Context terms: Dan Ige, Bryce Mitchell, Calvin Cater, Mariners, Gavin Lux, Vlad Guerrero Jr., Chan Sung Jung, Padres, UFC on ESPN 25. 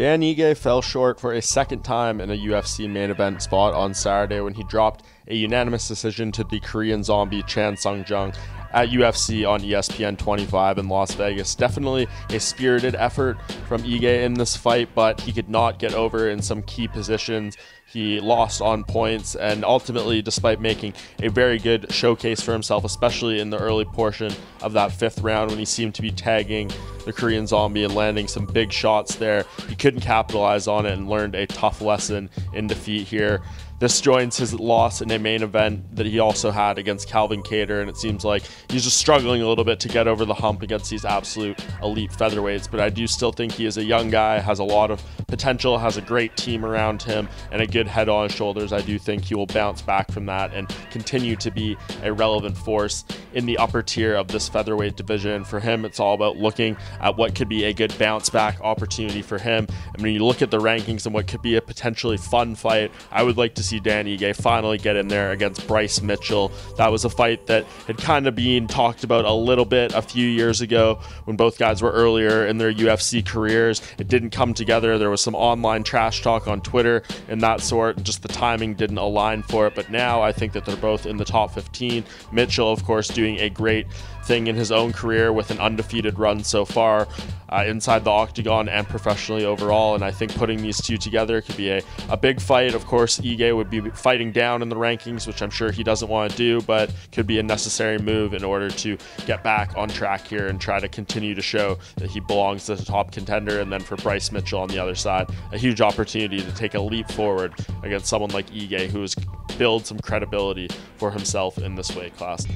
Dan Ige fell short for a second time in a UFC main event spot on Saturday when he dropped a unanimous decision to the Korean zombie Chan Sung Jung at UFC on ESPN 25 in Las Vegas. Definitely a spirited effort from Ige in this fight, but he could not get over in some key positions. He lost on points, and ultimately, despite making a very good showcase for himself, especially in the early portion of that fifth round when he seemed to be tagging the Korean zombie and landing some big shots there, he couldn't capitalize on it and learned a tough lesson in defeat here. This joins his loss in a main event that he also had against Calvin Cater, and it seems like he's just struggling a little bit to get over the hump against these absolute elite featherweights. But I do still think he is a young guy, has a lot of potential, has a great team around him, and a good head on his shoulders. I do think he will bounce back from that and continue to be a relevant force in the upper tier of this featherweight division. For him, it's all about looking at what could be a good bounce back opportunity for him. And when you look at the rankings and what could be a potentially fun fight, I would like to see Dan Ige finally get in there against Bryce Mitchell. That was a fight that had kind of been talked about a little bit a few years ago when both guys were earlier in their UFC careers. It didn't come together. There was some online trash talk on Twitter and that sort. Just the timing didn't align for it. But now I think that they're both in the top 15. Mitchell, of course, doing a great thing in his own career with an undefeated run so far inside the octagon and professionally overall, and I think putting these two together could be a big fight. Of course, Ige would be fighting down in the rankings, which I'm sure he doesn't want to do, but could be a necessary move in order to get back on track here and try to continue to show that he belongs as a top contender. And then for Bryce Mitchell on the other side, a huge opportunity to take a leap forward against someone like Ige, who has built some credibility for himself in this weight class.